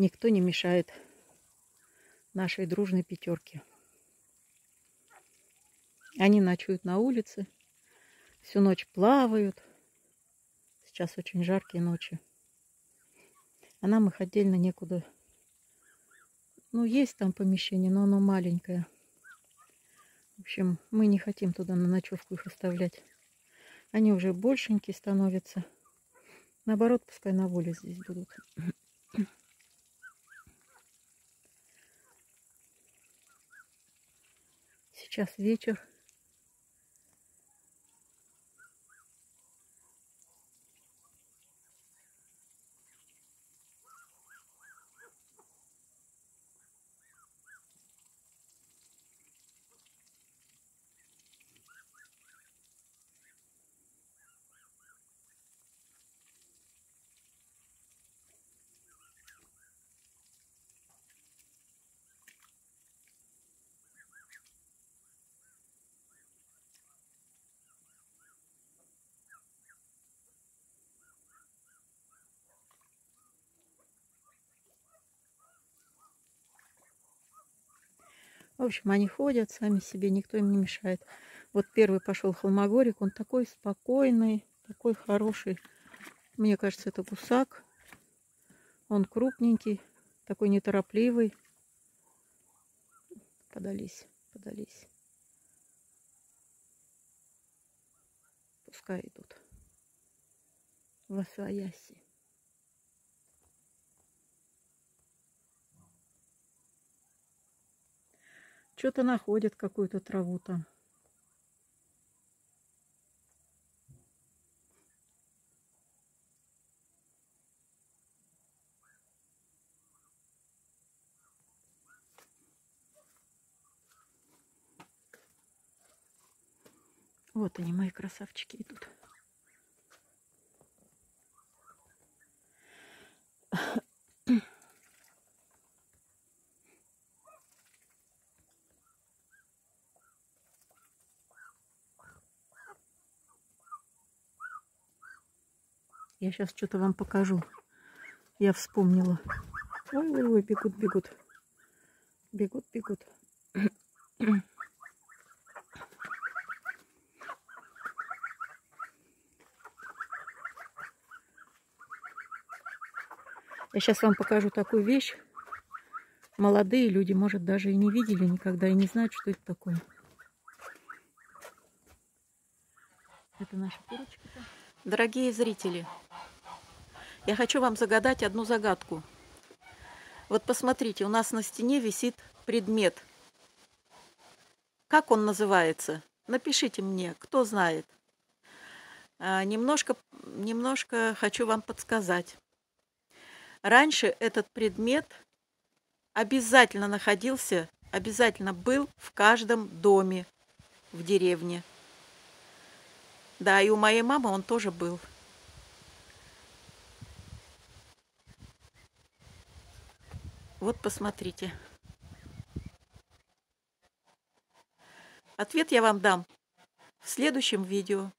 никто не мешает нашей дружной пятерке. Они ночуют на улице, всю ночь плавают. Сейчас очень жаркие ночи. А нам их отдельно некуда. Ну, есть там помещение, но оно маленькое. В общем, мы не хотим туда на ночевку их оставлять. Они уже большенькие становятся. Наоборот, пускай на воле здесь будут. Сейчас вечер. В общем, они ходят сами себе, никто им не мешает. Вот первый пошел холмогорик, он такой спокойный, такой хороший. Мне кажется, это гусак. Он крупненький, такой неторопливый. Подались, подались. Пускай идут восвояси. Что-то находят, какую-то траву там. Вот они, мои красавчики, идут. Я сейчас что-то вам покажу. Я вспомнила. Ой-ой-ой, бегут, бегут. Бегут, бегут. Я сейчас вам покажу такую вещь. Молодые люди, может, даже и не видели никогда, и не знают, что это такое. Это наша курочка-то. Дорогие зрители, я хочу вам загадать одну загадку. Вот посмотрите, у нас на стене висит предмет. Как он называется? Напишите мне, кто знает. Немножко хочу вам подсказать. Раньше этот предмет обязательно находился, обязательно был в каждом доме в деревне. Да, и у моей мамы он тоже был. Вот посмотрите. Ответ я вам дам в следующем видео.